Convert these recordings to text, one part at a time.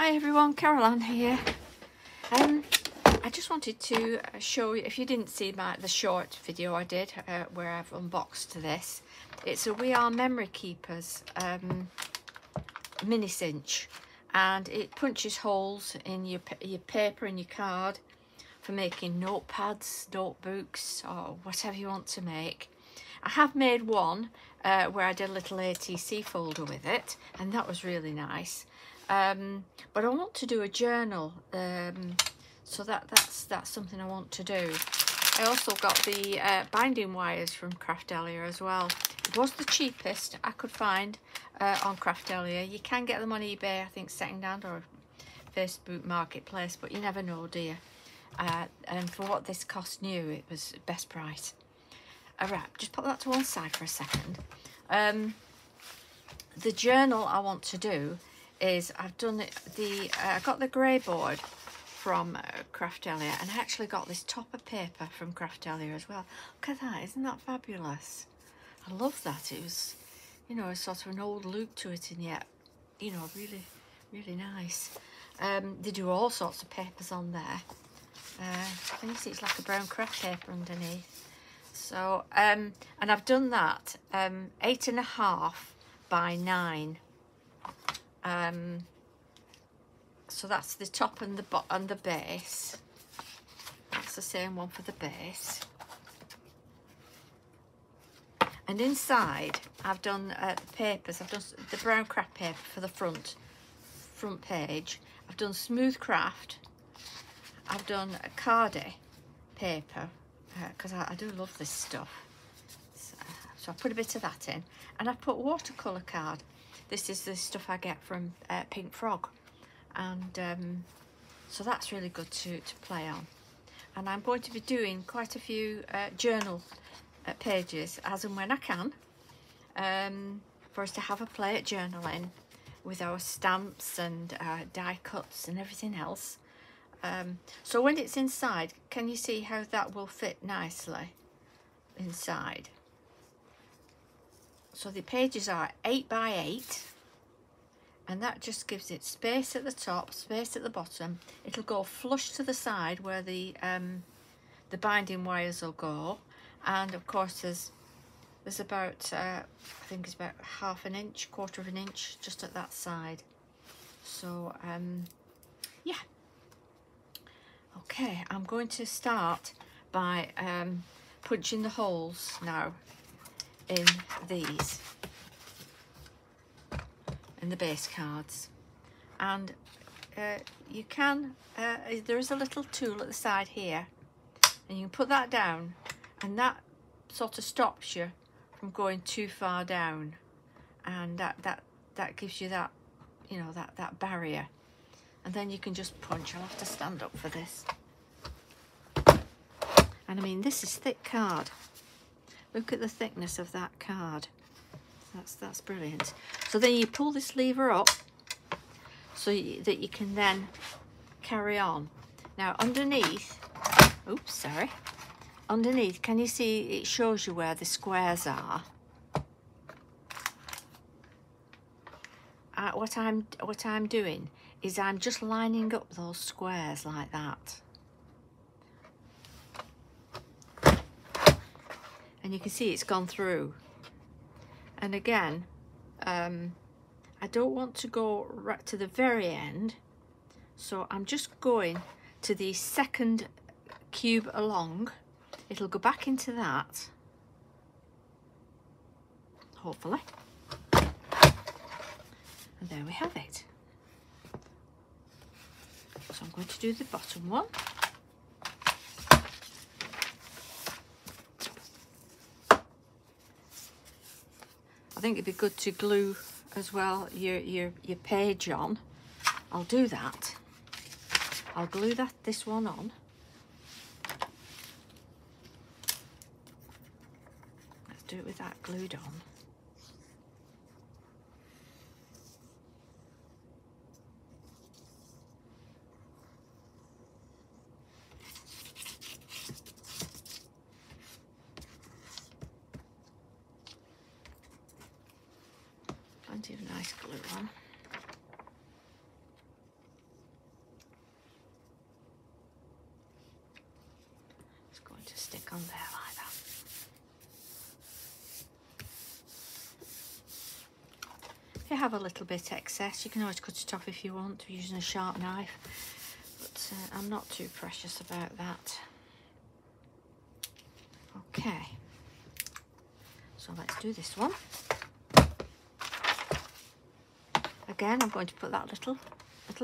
Hi everyone, Caroline here. I just wanted to show you, if you didn't see the short video I did where I've unboxed this, it's a We R Memory Keepers Mini Cinch, and it punches holes in your paper and your card for making notepads, notebooks, or whatever you want to make. I have made one where I did a little ATC folder with it, and that was really nice. But I want to do a journal, so that's something I want to do. I also got the binding wires from Craftelier as well. It was the cheapest I could find on Craftelier. You can get them on eBay, I think, secondhand or Facebook Marketplace, but you never know, do you? And for what this cost new, it was best price. Alright, just put that to one side for a second. The journal I want to do is I got the grey board from Craftelier, and I actually got this topper paper from Craftelier as well. Look at that, isn't that fabulous? I love that. It was, you know, a sort of an old look to it, and yet, you know, really, really nice. They do all sorts of papers on there. Can you see it's like a brown craft paper underneath? So, and I've done that 8.5 by 9. So that's the top and the bottom and the base. That's the same one for the base. And inside, I've done the papers. I've done the brown craft paper for the front page. I've done smooth craft. I've done a cardé paper, because I do love this stuff. So I put a bit of that in, and I put watercolour card. This is the stuff I get from Pink Frog, and so that's really good to play on. And I'm going to be doing quite a few journal pages as and when I can, for us to have a play at journaling with our stamps and die cuts and everything else. So when it's inside, can you see how that will fit nicely inside? So the pages are 8 by 8, and that just gives it space at the top, space at the bottom. It'll go flush to the side where the binding wires will go, and of course there's about I think it's about half an inch, quarter of an inch just at that side. So yeah, okay, I'm going to start by punching the holes now in these, in the base cards. And you can, there is a little tool at the side here, and you can put that down, and that sort of stops you from going too far down, and that gives you that, you know, that barrier. And then you can just punch. I'll have to stand up for this. And I mean, this is thick card. Look at the thickness of that card. That's brilliant. So then you pull this lever up so that you can then carry on. Now underneath, oops, sorry. Underneath, can you see it shows you where the squares are? What I'm doing is I'm just lining up those squares like that. And you can see it's gone through. And again, I don't want to go right to the very end, so I'm just going to the second cube along. It'll go back into that, hopefully. And there we have it. So I'm going to do the bottom one. I think it'd be good to glue as well your page on. I'll do that. I'll glue this one on. Let's do it with that glued on. Plenty of nice glue on. go there like that. If you have a little bit excess, you can always cut it off if you want, using a sharp knife, but I'm not too precious about that. Okay, so let's do this one. Again, I'm going to put that little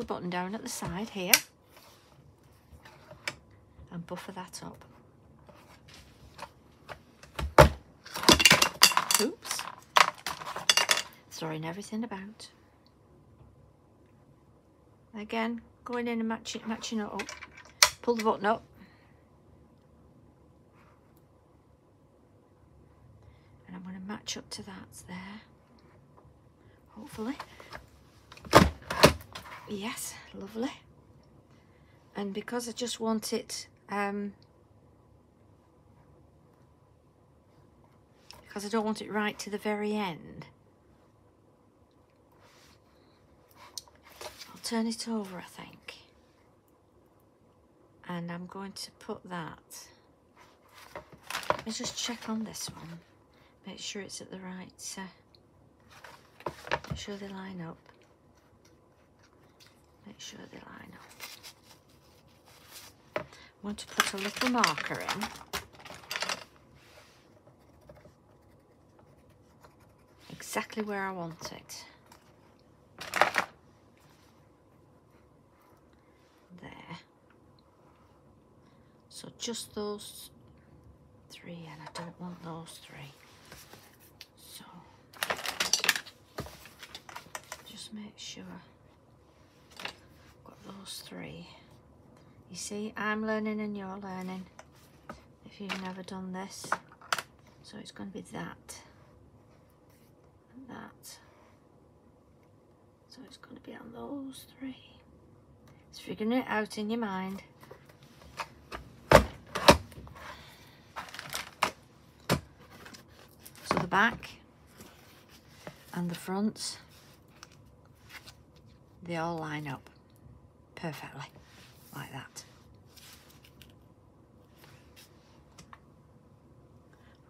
button down at the side here and buffer that up. Oops, throwing everything about. Again, going in and matching it up. Pull the button up. And I'm going to match up to that there, hopefully. Yes, lovely. And because I just want it, because I don't want it right to the very end, I'll turn it over, I think. And I'm going to put that, let me just check on this one, make sure it's at the right, make sure they line up. Make sure they line up. I'm going to put a little marker in. Exactly where I want it. There. So just those three, and I don't want those three. So just make sure. Those three. You see, I'm learning and you're learning if you've never done this. So it's going to be that and that. So it's going to be on those three. It's figuring it out in your mind. So the back and the front, they all line up perfectly, like that.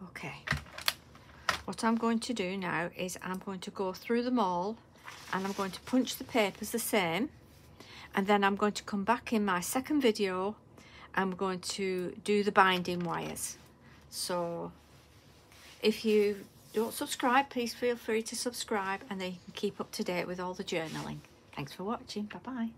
Okay, what I'm going to do now is I'm going to go through them all and I'm going to punch the papers the same, and then I'm going to come back in my second video. I'm going to do the binding wires. So if you don't subscribe, please feel free to subscribe, and then you can keep up to date with all the journaling. Thanks for watching. Bye bye.